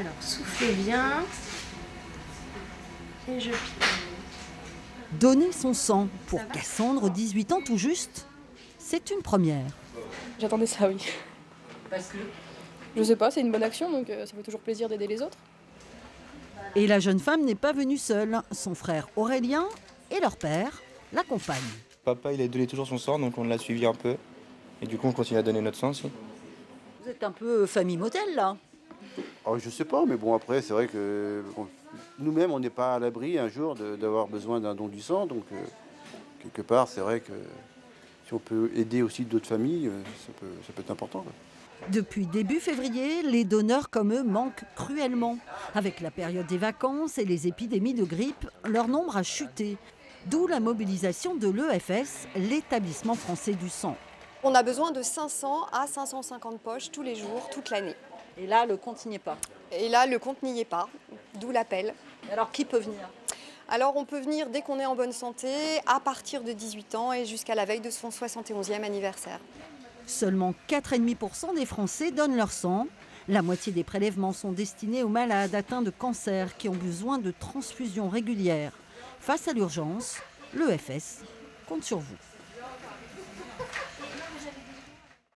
Alors, soufflez bien. Et je pique. Donner son sang pour Cassandre, 18 ans tout juste, c'est une première. J'attendais ça, oui. Parce que je sais pas, c'est une bonne action, donc ça fait toujours plaisir d'aider les autres. Et la jeune femme n'est pas venue seule. Son frère Aurélien et leur père l'accompagnent. Papa, il a donné toujours son sang, donc on l'a suivi un peu. Et du coup, on continue à donner notre sang aussi. Vous êtes un peu famille motel, là? Oh, je sais pas, mais bon, après, c'est vrai que nous-mêmes, on n'est pas à l'abri un jour d'avoir besoin d'un don du sang. Donc, quelque part, c'est vrai que si on peut aider aussi d'autres familles, ça peut être important. Quoi. Depuis début février, les donneurs comme eux manquent cruellement. Avec la période des vacances et les épidémies de grippe, leur nombre a chuté. D'où la mobilisation de l'EFS, l'Établissement français du sang. On a besoin de 500 à 550 poches tous les jours, toute l'année. Et là, le compte n'y est pas. Et là, le compte n'y est pas, d'où l'appel. Alors, qui peut venir? Alors, on peut venir dès qu'on est en bonne santé, à partir de 18 ans et jusqu'à la veille de son 71e anniversaire. Seulement 4,5% des Français donnent leur sang. La moitié des prélèvements sont destinés aux malades atteints de cancer qui ont besoin de transfusions régulières. Face à l'urgence, l'EFS compte sur vous.